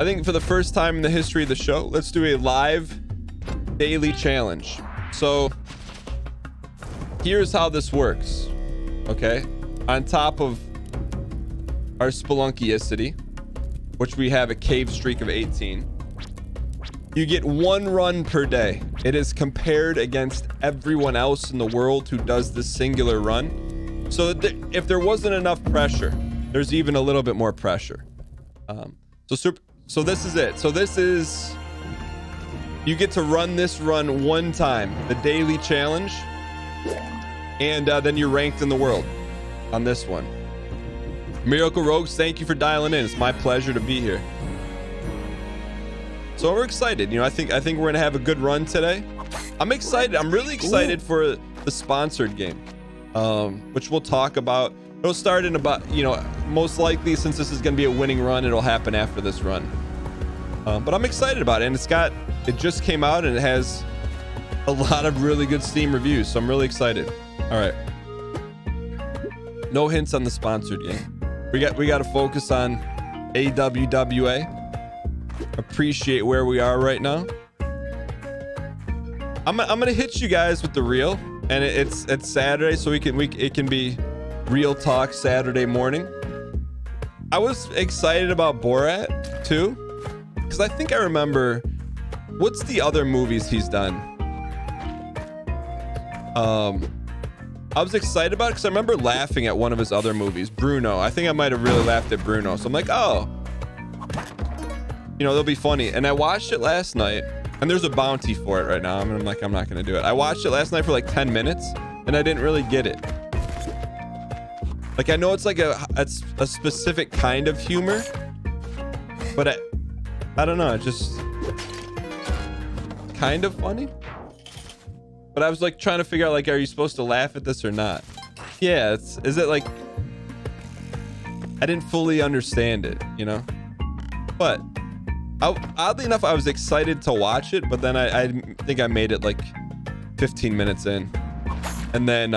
I think for the first time in the history of the show, let's do a live daily challenge. So here's how this works. Okay. On top of our Spelunkiacity, which we have a cave streak of 18, you get 1 run per day. It is compared against everyone else in the world who does this singular run. So that if there wasn't enough pressure, there's even a little bit more pressure. So this is it. So this is, you get to run this run 1 time, the daily challenge, and then you're ranked in the world on this one. Miracle Rogues, thank you for dialing in. It's my pleasure to be here. So we're excited. You know, I think we're gonna have a good run today. I'm excited. I'm really excited for the sponsored game, which we'll talk about. It'll start in about, you know, most likely, since this is gonna be a winning run, it'll happen after this run. But I'm excited about it, and it just came out and it has a lot of really good Steam reviews, so I'm really excited. All right. No hints on the sponsored game. We got to focus on AWWA. Appreciate where we are right now. I'm gonna hit you guys with the reel, and it's Saturday, so it can be real talk Saturday morning. I was excited about Borat too, because I think I remember, what's the other movies he's done? I was excited about it because I remember laughing at one of his other movies, Bruno. I think I might have really laughed at Bruno, so I'm like, oh, you know, they'll be funny. And I watched it last night, and there's a bounty for it right now, and I'm like, I'm not gonna do it. I watched it last night for like 10 minutes and I didn't really get it. Like, I know it's like a specific kind of humor, but I don't know, it's just kind of funny. But I was like trying to figure out, like, are you supposed to laugh at this or not? Yeah, is it like, I didn't fully understand it, you know? But oddly enough, I was excited to watch it, but then I think I made it like 15 minutes in, and then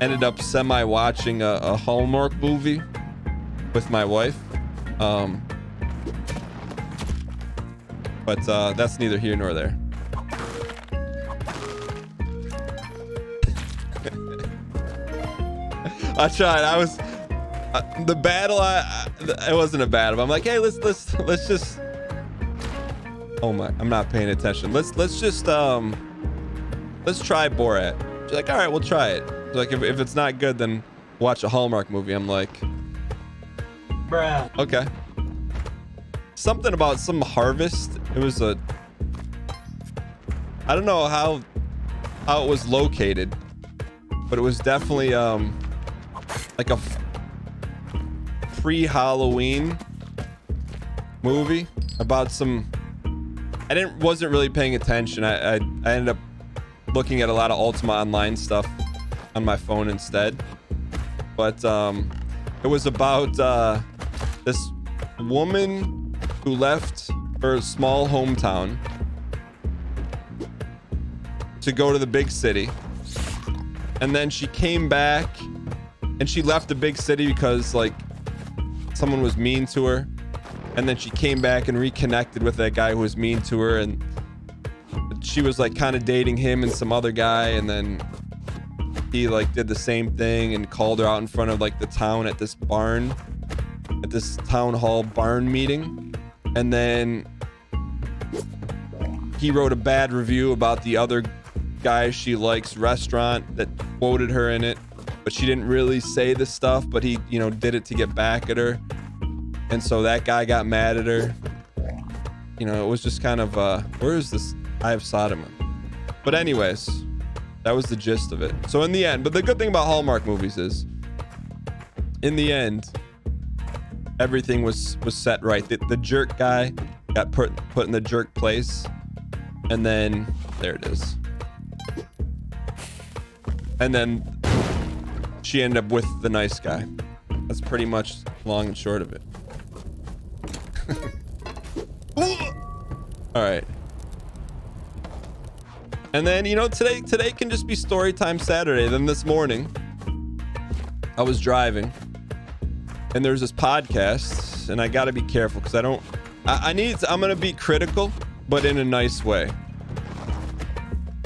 ended up semi-watching a Hallmark movie with my wife. But that's neither here nor there. I tried. I was... the battle, it wasn't a battle. I'm like, hey, let's just... Oh my, I'm not paying attention. Let's just, let's try Borat. She's like, all right, we'll try it. She's like, if it's not good, then watch a Hallmark movie. I'm like... Bruh. Okay. Something about some harvest. It was a... I don't know how it was located, but it was definitely, like a... pre-Halloween movie about some... I wasn't really paying attention. I ended up looking at a lot of Ultima Online stuff on my phone instead. But it was about this woman who left her small hometown to go to the big city, and then she came back and she left the big city because, like, someone was mean to her, and then she came back and reconnected with that guy who was mean to her, and she was like kind of dating him and some other guy, and then he like did the same thing and called her out in front of like the town at this barn, at this town hall barn meeting, and then he wrote a bad review about the other guy she likes restaurant that quoted her in it, but she didn't really say the stuff, but he, you know, did it to get back at her. And so that guy got mad at her. You know, it was just kind of, where is this Eye of Sodoma? But anyways, that was the gist of it. So in the end, but the good thing about Hallmark movies is, in the end, everything was set right. The jerk guy got put in the jerk place. And then, there it is. And then... she ended up with the nice guy. That's pretty much long and short of it. All right. And then, you know, today can just be story time Saturday. Then this morning, I was driving, and there's this podcast, and I got to be careful because I'm going to be critical, but in a nice way.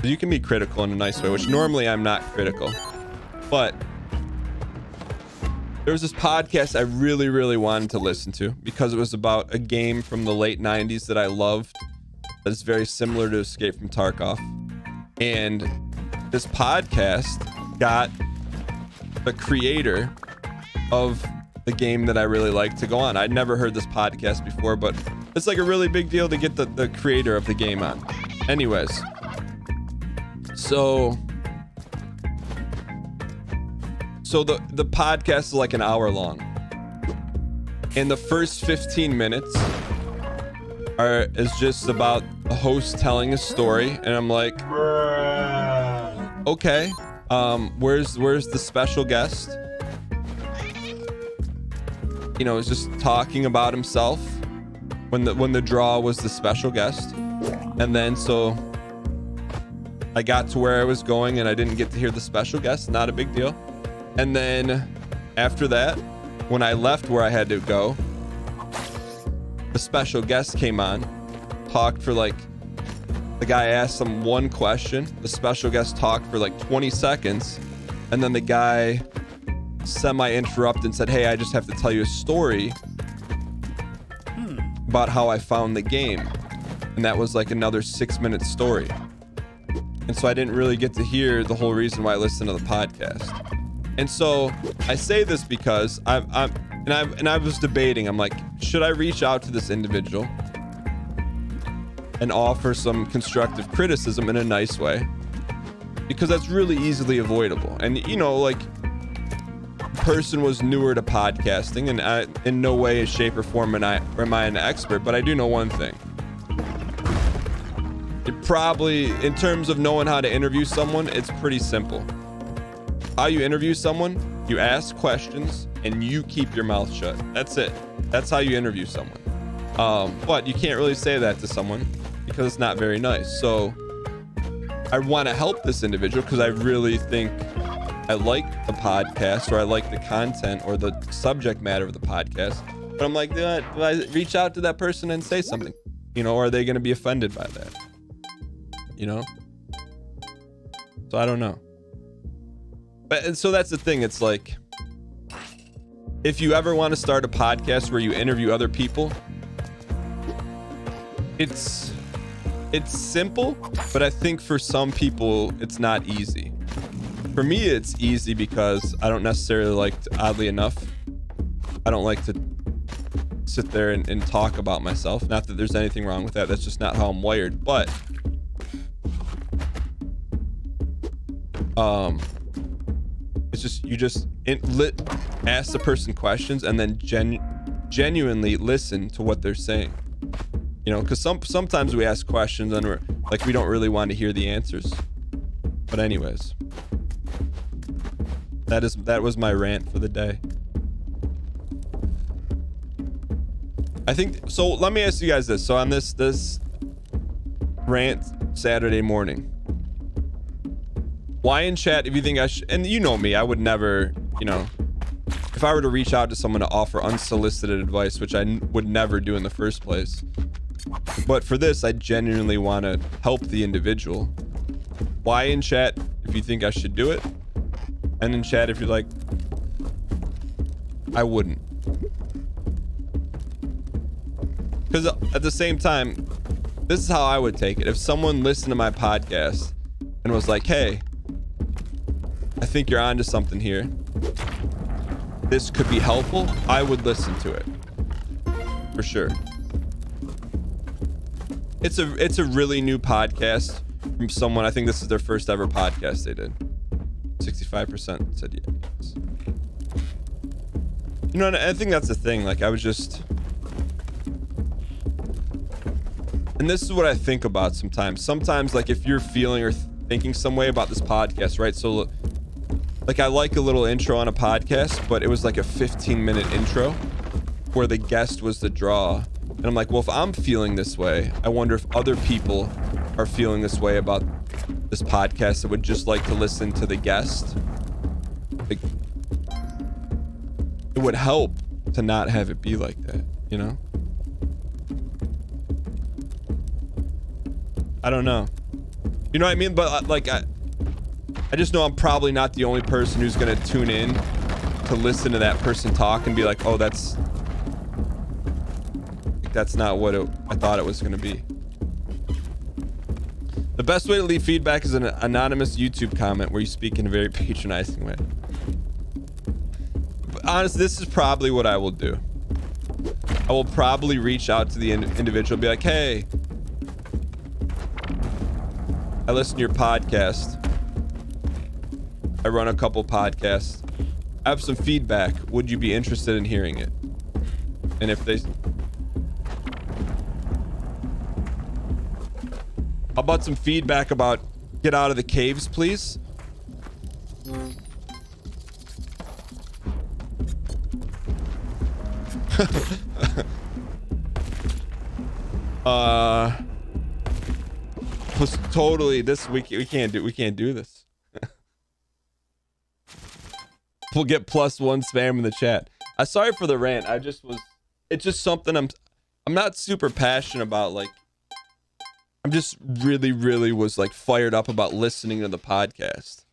You can be critical in a nice way, which normally I'm not critical, but there was this podcast I really, really wanted to listen to because it was about a game from the late 90s that I loved. That's very similar to Escape from Tarkov. And this podcast got the creator of the game that I really liked to go on. I'd never heard this podcast before, but it's like a really big deal to get the creator of the game on. Anyways, so the podcast is like an hour long. And the first 15 minutes is just about the host telling a story, and I'm like, okay, where's the special guest? You know, it's just talking about himself when the draw was the special guest. And then so I got to where I was going and I didn't get to hear the special guest, not a big deal. And then after that, when I left where I had to go, the special guest came on, talked for like, the guy asked him one question, the special guest talked for like 20 seconds, and then the guy semi-interrupted and said, hey, I just have to tell you a story about how I found the game. And that was like another 6-minute story. And so I didn't really get to hear the whole reason why I listened to the podcast. And so I say this because I was debating. I'm like, should I reach out to this individual and offer some constructive criticism in a nice way? Because that's really easily avoidable. And you know, like, the person was newer to podcasting, and I, in no way, shape, or form, am I an expert, but I do know one thing. It probably, in terms of knowing how to interview someone, it's pretty simple. How you interview someone, you ask questions and you keep your mouth shut. That's it. That's how you interview someone. But you can't really say that to someone because it's not very nice. So I want to help this individual because I really think I like the podcast, or I like the content or the subject matter of the podcast. But I'm like, do I reach out to that person and say something? You know, or are they going to be offended by that? You know? So I don't know. But, and so that's the thing. It's like, if you ever want to start a podcast where you interview other people, it's simple, but I think for some people it's not easy. For me, it's easy because I don't necessarily like to, oddly enough, I don't like to sit there and talk about myself. Not that there's anything wrong with that. That's just not how I'm wired. But it's just, you just ask the person questions and then genuinely listen to what they're saying, you know, because sometimes we ask questions and we're like, we don't really want to hear the answers. But anyways, that was my rant for the day. I think so. Let me ask you guys this. So on this rant Saturday morning, why in chat, if you think I should, and you know me, I would never, you know, if I were to reach out to someone to offer unsolicited advice, which I would never do in the first place. But for this, I genuinely want to help the individual. Why in chat, if you think I should do it, and in chat, if you're like, I wouldn't. Because at the same time, this is how I would take it. If someone listened to my podcast and was like, hey, I think you're onto something here, this could be helpful, I would listen to it for sure. It's a really new podcast from someone. I think this is their first ever podcast they did. 65% said yes. You know, and I think that's the thing. Like, I was just, and this is what I think about sometimes. Sometimes, like, if you're feeling or thinking some way about this podcast, right? So look, like, I like a little intro on a podcast, but it was like a 15-minute intro where the guest was the draw. And I'm like, well, if I'm feeling this way, I wonder if other people are feeling this way about this podcast that would just like to listen to the guest. Like, it would help to not have it be like that, you know? I don't know. You know what I mean? But like, I just know I'm probably not the only person who's gonna tune in to listen to that person talk and be like, oh, that's not what I thought it was gonna be. The best way to leave feedback is an anonymous YouTube comment where you speak in a very patronizing way. But honestly, this is probably what I will do. I will probably reach out to the individual and be like, hey, I listen to your podcast. I run a couple podcasts. I have some feedback. Would you be interested in hearing it? And if they... How about some feedback about get out of the caves, please? Totally, this we can't do this. We'll get +1 spam in the chat. I'm sorry for the rant. I just was, it's just something I'm not super passionate about. Like, I'm just really was like fired up about listening to the podcast,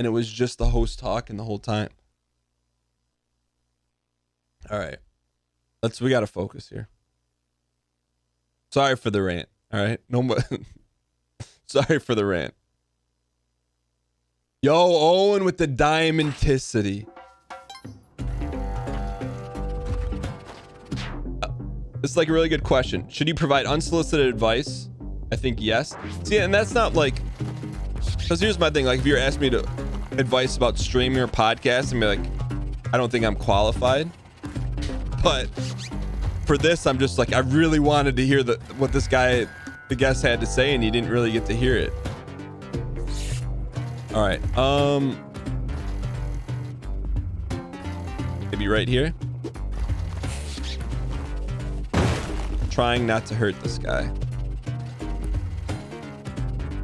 and it was just the host talking the whole time. All right, we gotta focus here. Sorry for the rant. All right, no more. Sorry for the rant. Yo, Owen with the diamanticity. It's like a really good question. Should you provide unsolicited advice? I think yes. See, and that's not like, because here's my thing. Like, if you're asking me to advice about streaming or podcast, and be like, I don't think I'm qualified. But for this, I'm just like, I really wanted to hear what this guy, the guest, had to say, and you didn't really get to hear it. All right, maybe right here. Trying not to hurt this guy.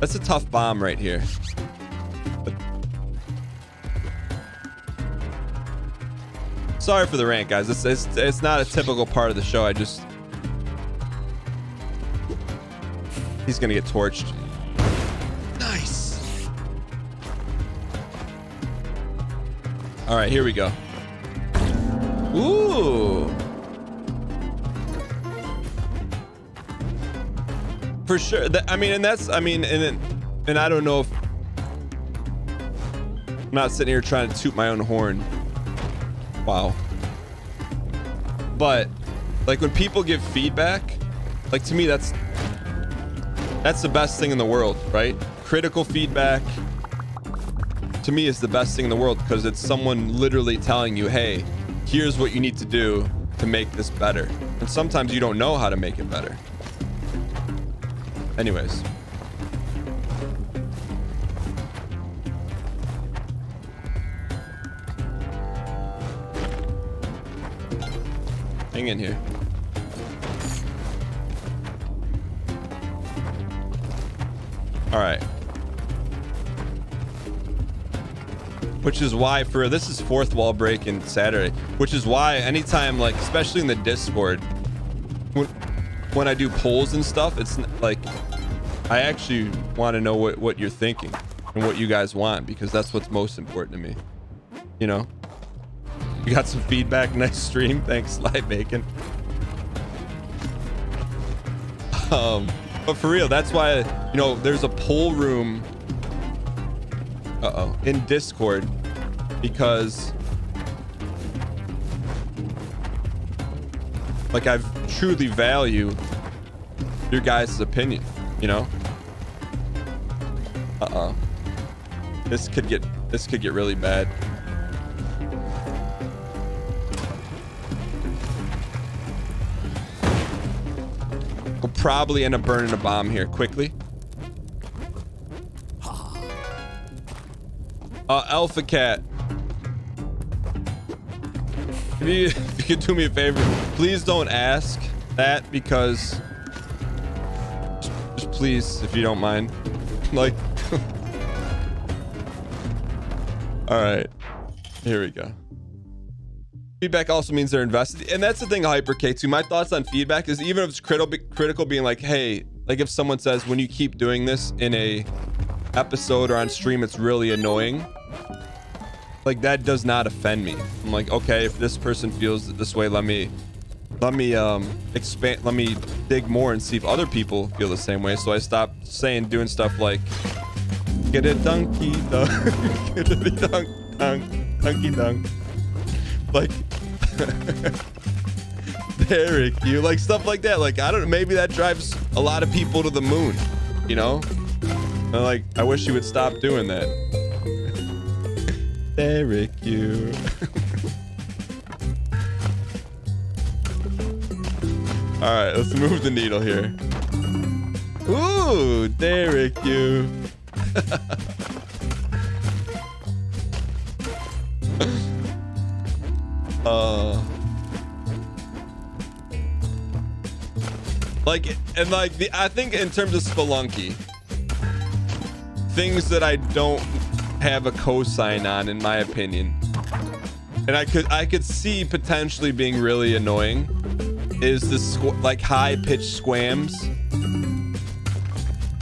That's a tough bomb right here. But... Sorry for the rant, guys. It's not a typical part of the show. He's gonna get torched. Nice. All right, here we go. Ooh. For sure. I don't know if I'm not sitting here trying to toot my own horn. Wow. But like when people give feedback, like to me, that's the best thing in the world, right? Critical feedback to me is the best thing in the world because it's someone literally telling you, hey, here's what you need to do to make this better. And sometimes you don't know how to make it better. Anyways. Hang in here. All right. Which is why this is fourth wall break in Saturday, which is why anytime, like, especially in the Discord, when I do polls and stuff, it's like, I actually want to know what you're thinking and what you guys want, because that's what's most important to me. You know, you got some feedback. Nice stream. Thanks, Live Bacon. But for real, that's why, you know, there's a poll room in Discord, because like I truly value your guys' opinion, you know? This could get really bad. We'll probably end up burning a bomb here quickly. Alpha Cat, if you could do me a favor, please don't ask that, because just please, if you don't mind, like. All right, here we go. Feedback also means they're invested. And that's the thing I hypercate to. My thoughts on feedback is, even if it's critical being like, hey, like if someone says, when you keep doing this in a episode or on stream, it's really annoying. Like that does not offend me. I'm like, okay, if this person feels this way, let me dig more and see if other people feel the same way. So I stopped doing stuff like, get a donkey dunk, get a donkey dunk. Like, Derek, you like stuff like that. Like, I don't know, maybe that drives a lot of people to the moon, you know? And like, I wish you would stop doing that. Derek, you. All right, let's move the needle here. Ooh, Derek, you. I think in terms of Spelunky, things that I don't have a cosign on, in my opinion, and I could see potentially being really annoying, is this like high-pitched squams.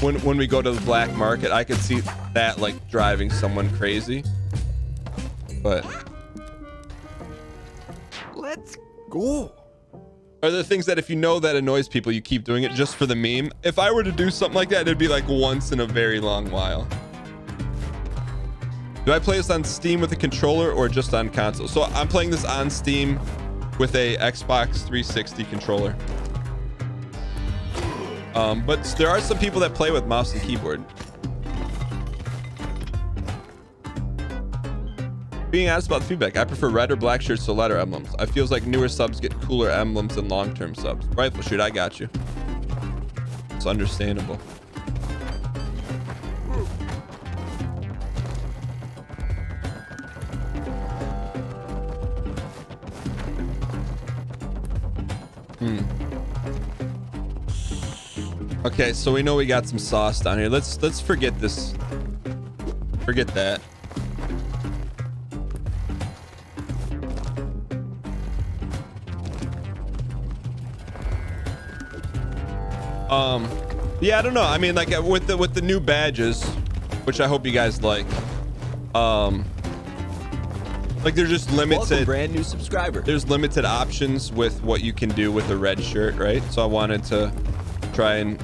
When we go to the black market, I could see that like driving someone crazy, but. Let's go. Are there things that if you know that annoys people, you keep doing it just for the meme? If I were to do something like that, it'd be like once in a very long while. Do I play this on Steam with a controller or just on console? So I'm playing this on Steam with a Xbox 360 controller. But there are some people that play with mouse and keyboard. Being asked about feedback, I prefer red or black shirts to lighter emblems. I feels like newer subs get cooler emblems than long-term subs. Rifle shoot, I got you. It's understandable. Okay, so we know we got some sauce down here. Let's forget this. Forget that. Yeah, I don't know. I mean, like with the new badges, which I hope you guys like. Like they're just limited. Welcome, brand new subscriber. There's limited options with what you can do with a red shirt, right? So I wanted to try and,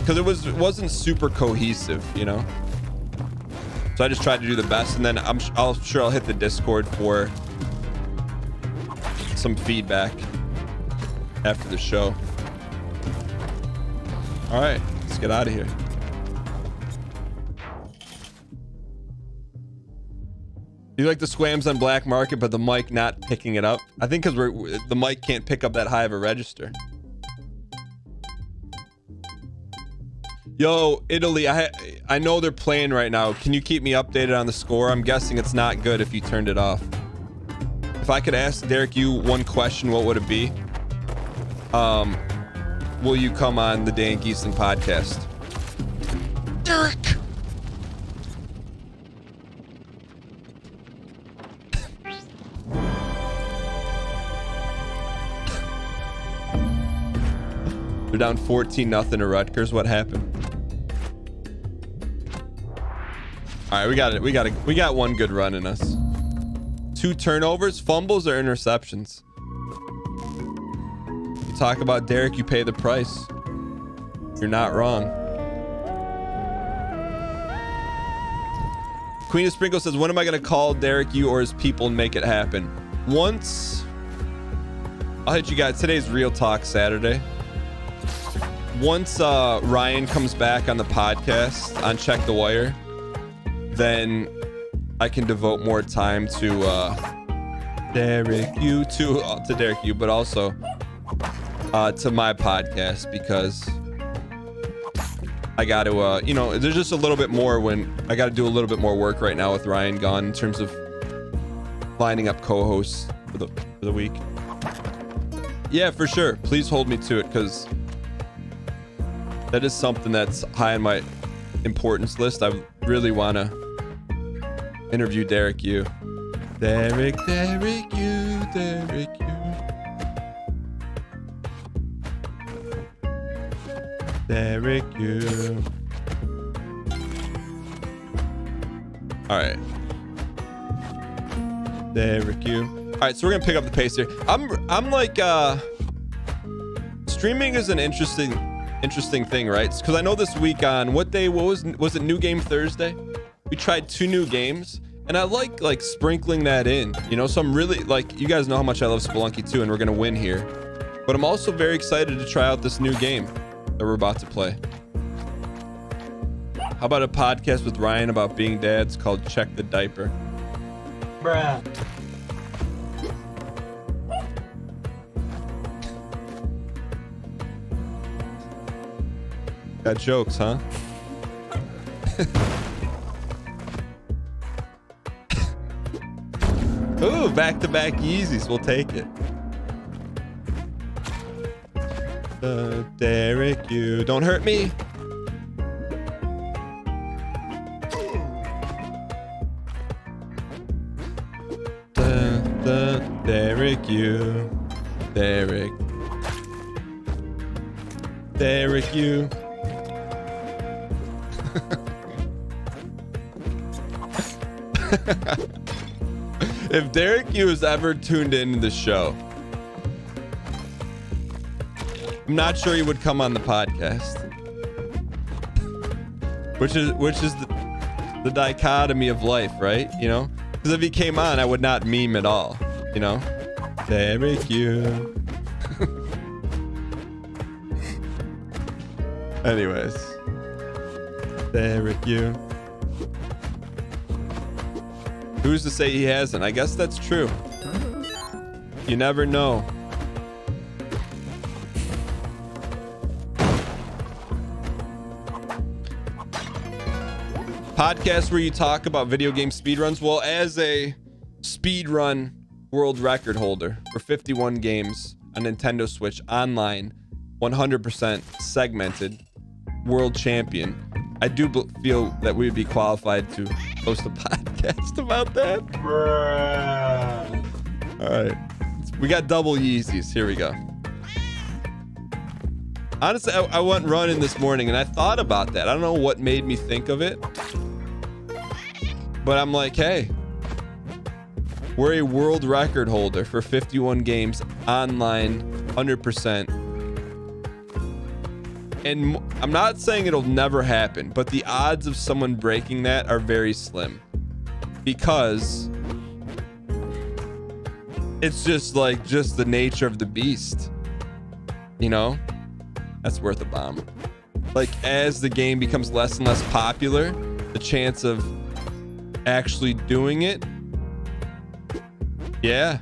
because it wasn't super cohesive, you know. So I just tried to do the best, and then I'll hit the Discord for some feedback after the show. All right, let's get out of here. You like the squams on black market, but the mic not picking it up? I think because the mic can't pick up that high of a register. Yo, Italy, I know they're playing right now. Can you keep me updated on the score? I'm guessing it's not good if you turned it off. If I could ask Derek you one question, what would it be? Will you come on the Dan Giesling podcast? Derek! They're down 14-0 to Rutgers. What happened? All right, we got one good run in us. 2 turnovers, fumbles, or interceptions. Talk about Derek, you pay the price. You're not wrong. Queen of Sprinkle says, when am I going to call Derek you or his people and make it happen? Once I'll hit you guys. Today's Real Talk Saturday. Once Ryan comes back on the podcast on Check the Wire, then I can devote more time to Derek you, to Derek you, but also to my podcast, because I got to, you know, there's just a little bit more when I got to do a little bit more work right now with Ryan gone in terms of lining up co-hosts for the week. Yeah, for sure. Please hold me to it, because that is something that's high on my importance list. I really want to interview Derek you. Derek you. Derek, you. Derek, you. All right. Derek, you. All right, so we're gonna pick up the pace here. I'm like, streaming is an interesting thing, right? Because I know this week on what day? What was it? New Game Thursday. We tried 2 new games. And I like sprinkling that in, you know, so I'm really like, you guys know how much I love Spelunky 2 and we're going to win here, but I'm also very excited to try out this new game that we're about to play. How about a podcast with Ryan about being dads called Check the Diaper? Bruh. Got jokes, huh? Ooh, back-to-back Yeezys. We'll take it. Derek, you don't hurt me. Derek, you. Derek. Derek, you. If Derek Yu has ever tuned into the show, I'm not sure he would come on the podcast. Which is the dichotomy of life, right? You know? Because if he came on, I would not meme at all. You know? Derek Yu. Anyways. Derek Yu. Who's to say he hasn't? I guess that's true. You never know. Podcast where you talk about video game speedruns. Well, as a speedrun world record holder for 51 games on Nintendo Switch online, 100% segmented world champion, I do feel that we would be qualified to host a podcast about that. Bruh. All right. We got double Yeezys. Here we go. Honestly, I went running this morning and I thought about that. I don't know what made me think of it, but I'm like, hey, we're a world record holder for 51 games online, 100%. And I'm not saying it'll never happen, but the odds of someone breaking that are very slim because it's just the nature of the beast, you know? That's worth a bomb. Like, as the game becomes less and less popular, the chance of actually doing it, yeah.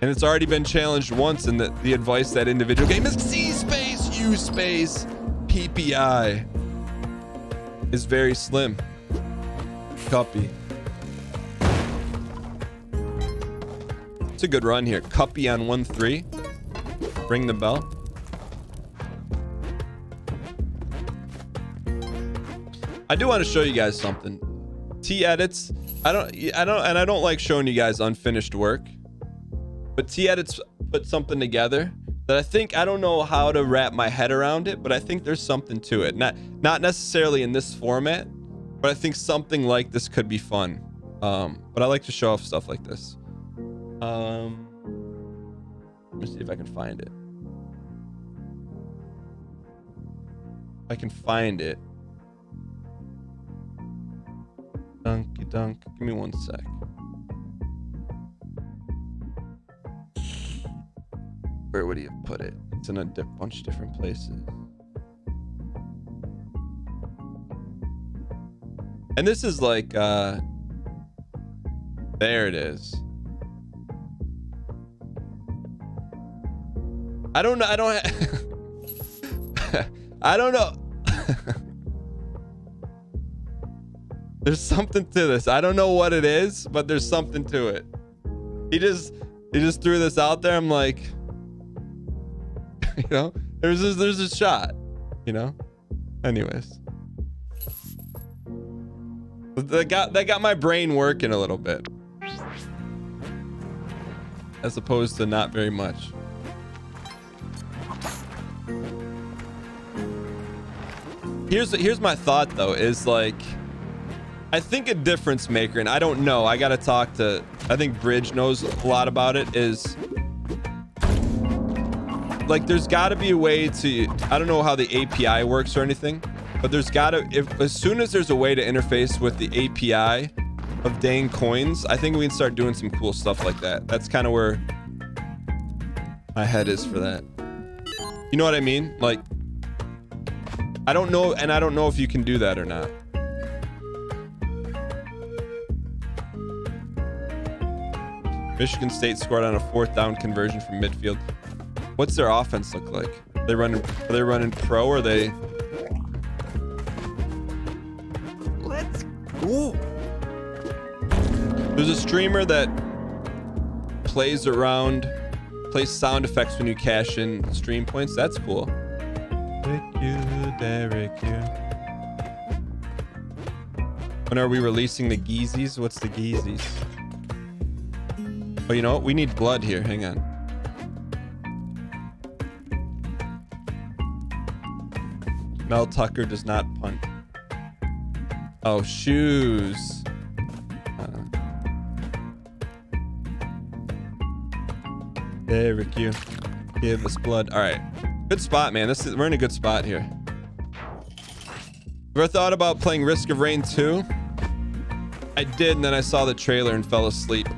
And it's already been challenged once, and the advice that individual game is C-space PPI is very slim. Cuppy. It's a good run here. Cuppy on 1-3. Ring the bell. I do want to show you guys something. T edits. I don't like showing you guys unfinished work, but T edits put something together that I think, I don't know how to wrap my head around it, but I think there's something to it. Not necessarily in this format, but I think something like this could be fun. But I like to show off stuff like this. Let me see if I can find it. If I can find it. Dunky dunk. Give me one sec. Where would he have put it? It's in a bunch of different places. And this is like, there it is. I don't know. I don't I don't know. There's something to this. I don't know what it is, but there's something to it. He just threw this out there. I'm like, you know, there's a shot, you know. Anyways, that got my brain working a little bit. as opposed to not very much. Here's my thought though, is like, I think a difference maker, and I don't know, I gotta talk to, I think Bridge knows a lot about it, is like, there's gotta be a way to, I don't know how the API works or anything, but there's gotta, as soon as there's a way to interface with the API of Dang Coins, I think we can start doing some cool stuff like that. That's kind of where my head is for that. You know what I mean? Like, I don't know, and I don't know if you can do that or not. Michigan State scored on a 4th down conversion from midfield. What's their offense look like? Are they running pro or are they? Let's go. There's a streamer that plays sound effects when you cash in stream points. That's cool. When are we releasing the Geezies? What's the Geezies? Oh, you know what? We need blood here. Hang on. Mel Tucker does not punt. Oh, shoes. Derek, you give us blood. All right, good spot, man. We're in a good spot here. Ever thought about playing Risk of Rain 2? I did, and then I saw the trailer and fell asleep.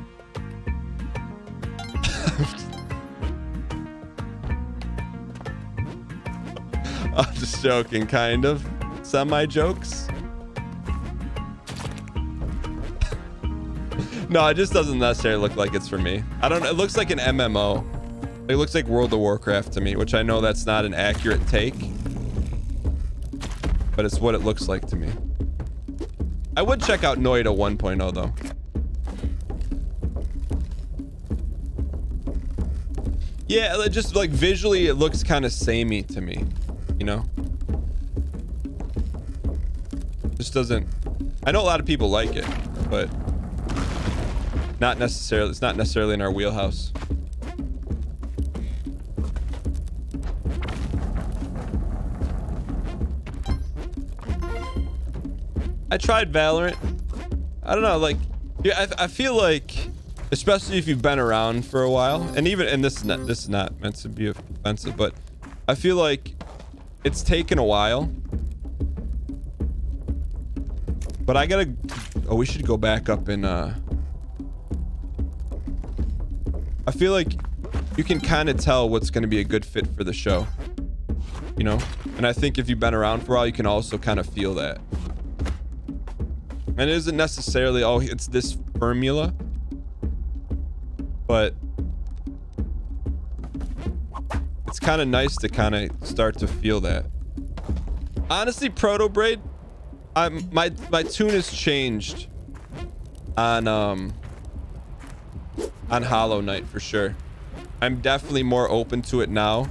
I'm just joking, kind of. Semi-jokes. No, it just doesn't necessarily look like it's for me. I don't know. It looks like an MMO. It looks like World of Warcraft to me, which I know that's not an accurate take, but it's what it looks like to me. I would check out Noida 1.0 though. Yeah, it just like visually, it looks kind of samey to me, you know? Just doesn't, I know a lot of people like it, but not necessarily, it's not necessarily in our wheelhouse. I tried Valorant. I don't know, like, yeah, I feel like, especially if you've been around for a while, and even, and this is not meant to be offensive, but I feel like it's taken a while. But I gotta, oh, we should go back up in, I feel like you can kind of tell what's going to be a good fit for the show, you know? And I think if you've been around for a while, you can also kind of feel that. And it isn't necessarily, oh, it's this formula, but it's kind of nice to kind of start to feel that. Honestly, Protobraid, my tune has changed on Hollow Knight for sure. I'm definitely more open to it now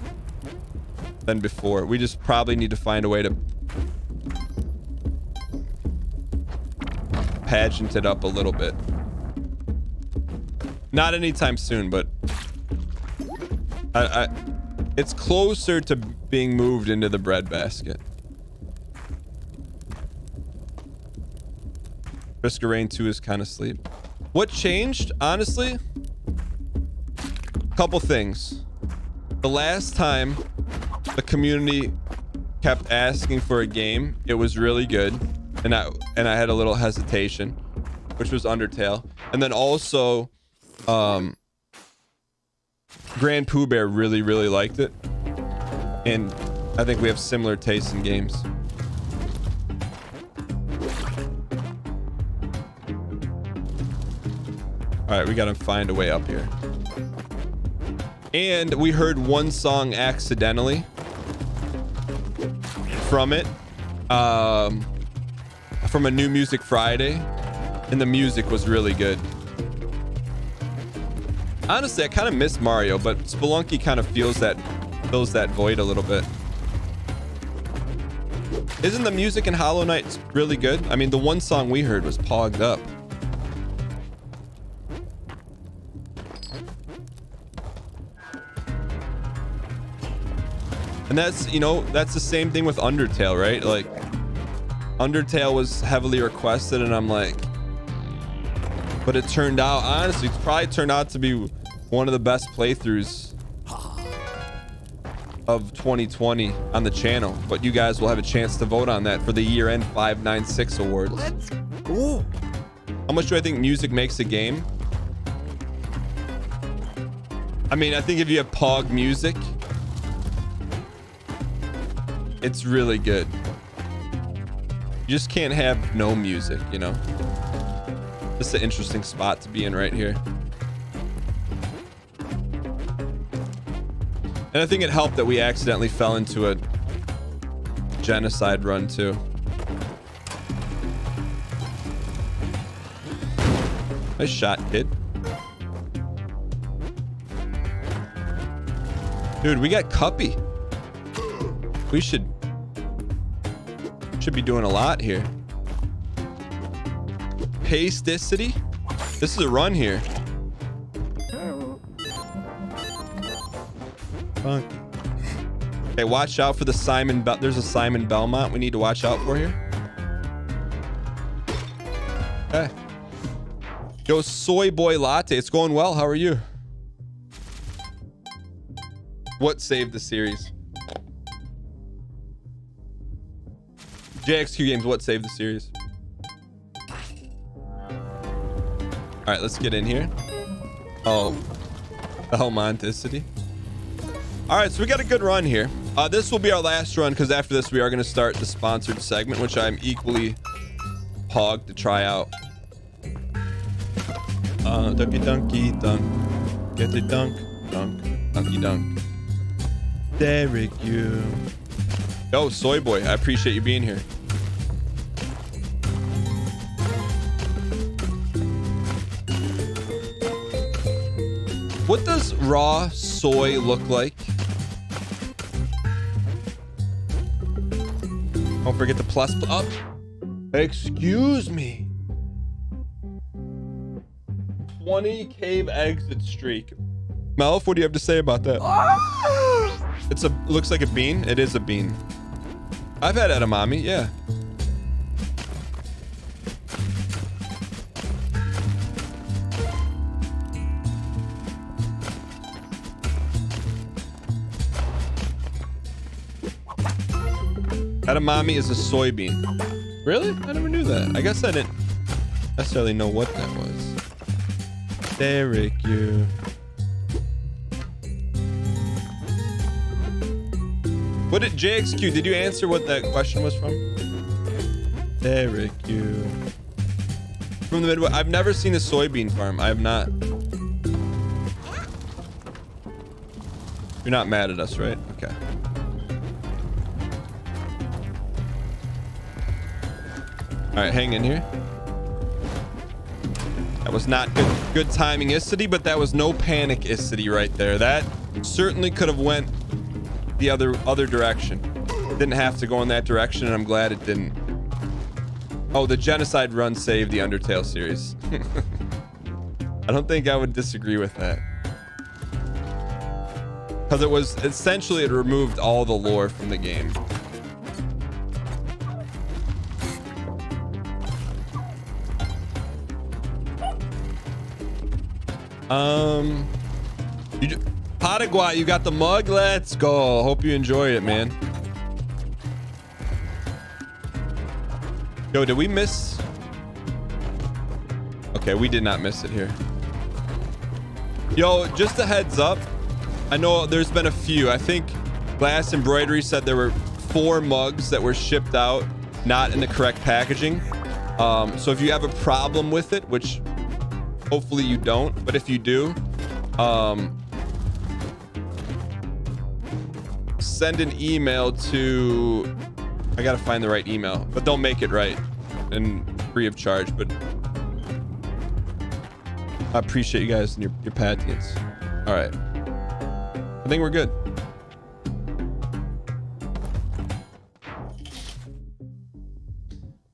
than before. We just probably need to find a way to pageant it up a little bit. Not anytime soon, but I it's closer to being moved into the breadbasket. Risk of Rain 2 is kind of sleep. What changed? Honestly, a couple things. The last time the community kept asking for a game, it was really good, and I had a little hesitation, which was Undertale, and then also Grand Pooh Bear really liked it, and I think we have similar tastes in games. All right, we gotta find a way up here. And we heard one song accidentally from it, from a New Music Friday, and the music was really good. Honestly, I kind of miss Mario, but Spelunky kind of fills that void a little bit. Isn't the music in Hollow Knight really good? I mean, the one song we heard was pogged up. And that's, you know, that's the same thing with Undertale, right? Like, Undertale was heavily requested, and I'm like, but it turned out, honestly, it's probably turned out to be one of the best playthroughs of 2020 on the channel. But you guys will have a chance to vote on that for the year-end 596 awards. Let's go. How much do I think music makes a game? I mean, I think if you have Pog music, it's really good. You just can't have no music, you know? This is an interesting spot to be in right here. And I think it helped that we accidentally fell into a genocide run too. Nice shot, kid. Dude, we got Cuppy. We should be doing a lot here. Pasticity? This is a run here. Funk. Okay, watch out for the Simon Belmont. There's a Simon Belmont we need to watch out for here. Okay. Yo, Soy Boy Latte. It's going well. How are you? What saved the series? JXQ Games, what saved the series? All right, let's get in here. Oh, Belmonticity. All right, so we got a good run here. This will be our last run, because after this, we are going to start the sponsored segment, which I'm equally hogged to try out. Dunky, dunky, dunk. Get the dunk, dunk, dunky, dunk. Derek, you. Yo, Soy Boy, I appreciate you being here. What does raw soy look like? Don't forget the plus up. Excuse me. 20 cave exit streak. Malf, what do you have to say about that? It's a, looks like a bean. It is a bean. I've had edamame, yeah. Edamame is a soybean. Really? I never knew that. I guess I didn't necessarily know what that was. Derek, you. What did JXQ? Did you answer what that question was from? Derek, you. From the Midwest. I've never seen a soybean farm. I have not. You're not mad at us, right? Okay. All right, hang in here. That was not good timing-icity, but that was no panic-icity right there. That certainly could have went the other direction. Didn't have to go in that direction, and I'm glad it didn't. Oh, the genocide run saved the Undertale series. I don't think I would disagree with that. Because it was essentially, it removed all the lore from the game. Paraguay, you got the mug. Let's go. Hope you enjoyed it, man. Yo, did we miss? Okay, we did not miss it here. Yo, just a heads up. I know there's been a few. I think Glass Embroidery said there were 4 mugs that were shipped out, not in the correct packaging. So if you have a problem with it, which hopefully you don't, but if you do, send an email to, I gotta find the right email, but they'll make it right and free of charge. But I appreciate you guys and your patience. All right, I think we're good.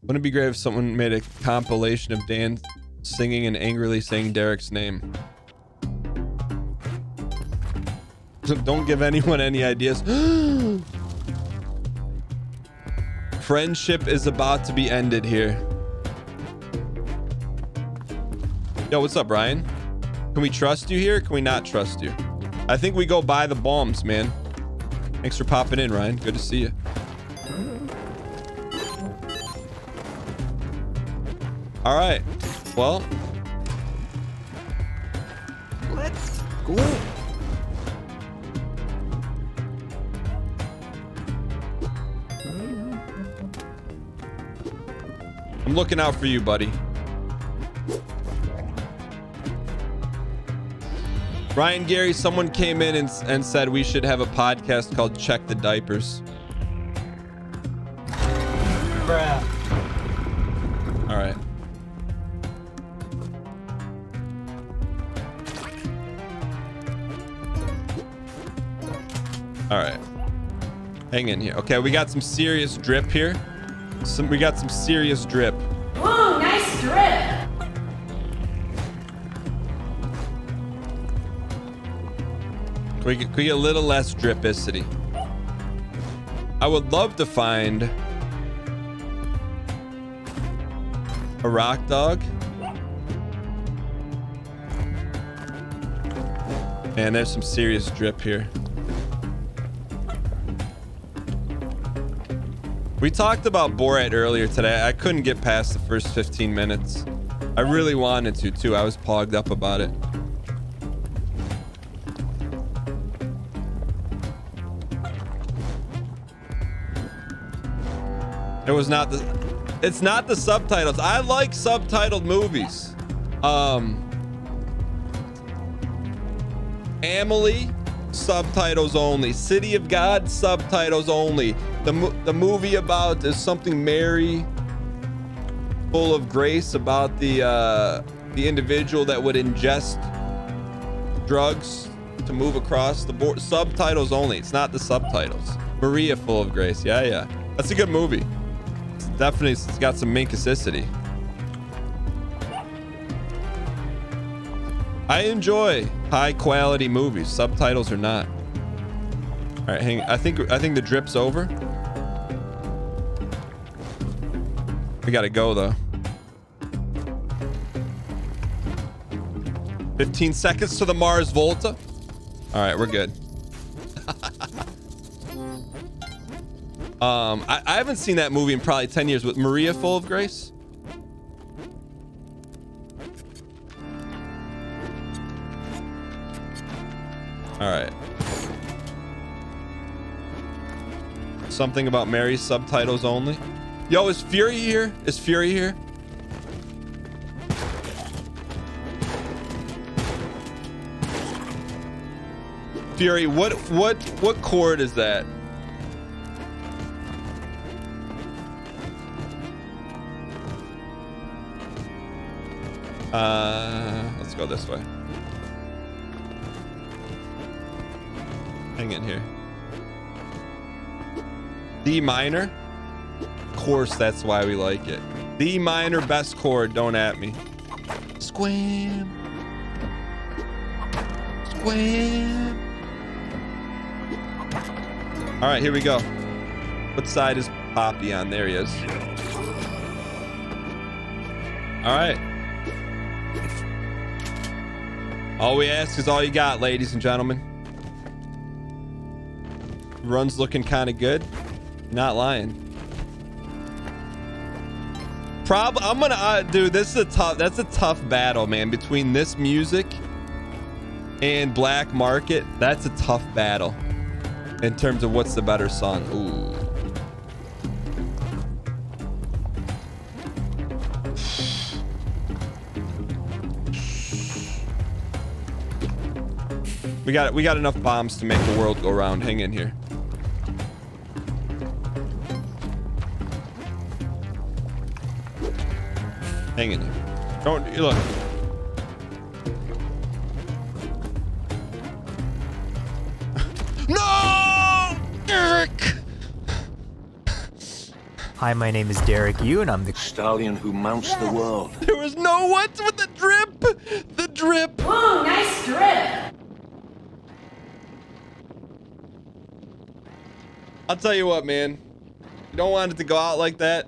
Wouldn't it be great if someone made a compilation of Dan singing and angrily saying Derek's name? Don't give anyone any ideas. friendship is about to be ended here. Yo, what's up, Ryan? Can we trust you here? Can we not trust you? I think we go buy the bombs, man. Thanks for popping in, Ryan. Good to see you. All right. Well, let's go. I'm looking out for you, buddy. Ryan Gary, someone came in and said we should have a podcast called Check the Diapers. Bruh. All right. All right. Hang in here. Okay, we got some serious drip here. We got some serious drip. Whoa, nice drip. We get a little less dripicity. I would love to find a rock dog. Man, there's some serious drip here. We talked about Borat earlier today. I couldn't get past the first 15 minutes. I really wanted to, too. I was pogged up about it. It was not the, it's not the subtitles. I like subtitled movies. Amelie, subtitles only. City of God, subtitles only. The movie about is something Mary, full of grace, about the individual that would ingest drugs to move across the board. Subtitles only. It's not the subtitles. Maria, full of grace. Yeah, yeah. That's a good movie. Definitely, it's got some minkasicity. I enjoy high quality movies, subtitles or not. All right, hang on. I think the drip's over. We gotta go though. 15 seconds to the Mars Volta. All right, we're good. I haven't seen that movie in probably 10 years with Maria full of grace. All right. Something about Mary, subtitles only. Yo, is Fury here? Is Fury here? Fury, what chord is that? Let's go this way. Hang in here. D minor? Of course, that's why we like it. D minor, best chord, don't at me. Squam. Squam. All right, here we go. What side is Poppy on? There he is. All right. All we ask is all you got, ladies and gentlemen. Run's looking kind of good. Not lying. Probably, I'm gonna, dude, this is a tough, that's a tough battle, man. Between this music and Black Market, that's a tough battle in terms of what's the better song. Ooh. We got enough bombs to make the world go round. Hang in here. Hang in here. Don't look. No! Derek! Hi, my name is Derek Yu, and I'm the stallion who mounts the world. There was no what's with the drip! The drip! Ooh, nice drip! I'll tell you what, man. Don't want it to go out like that.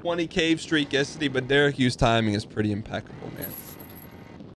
20 cave streak yesterday, but Derek Hughes' timing is pretty impeccable, man.